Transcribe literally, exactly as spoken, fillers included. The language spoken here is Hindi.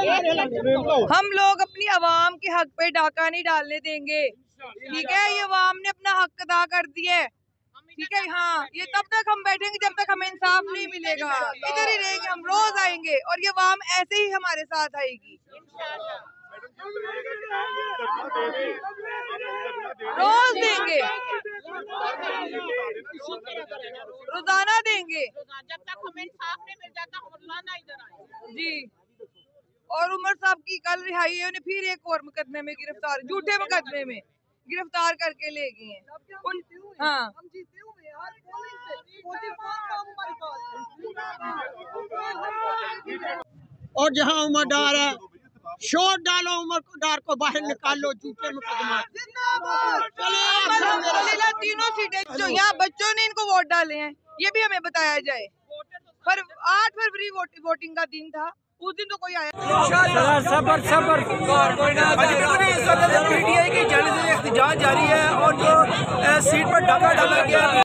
हम लोग अपनी आवाम के हक पे डाका नहीं डालने देंगे। ठीक है, ये आवाम ने अपना हक अदा कर दिया है। ठीक है, हाँ, ये तब तक हम बैठेंगे जब तक हमें इंसाफ नहीं मिलेगा। इधर ही रहेंगे हम, रोज आएंगे और ये आवाम ऐसे ही हमारे साथ आएगी। रोज देंगे, रोजाना देंगे जब तक हमें इंसाफ नहीं मिल जाता। इधर जी, और उमर साहब की कल रिहाई है, उन्हें फिर एक और मुकदमे में गिरफ्तार, झूठे मुकदमे में गिरफ्तार करके ले गए हैं उन। हाँ, और जहाँ उमर डार है, शोर डालो, उमर डार को बाहर निकालो, झूठे मुकदमा। तीनों सीटें जो यहाँ बच्चों ने इनको वोट डाले हैं, ये भी हमें बताया जाए। पर आठ फरवरी वोटिंग का दिन था, उस दिन तो कोई आया। सबर सबर पीटीआई की जाने से एहतजाज जारी है और जो सीट पर डाका डाला गया।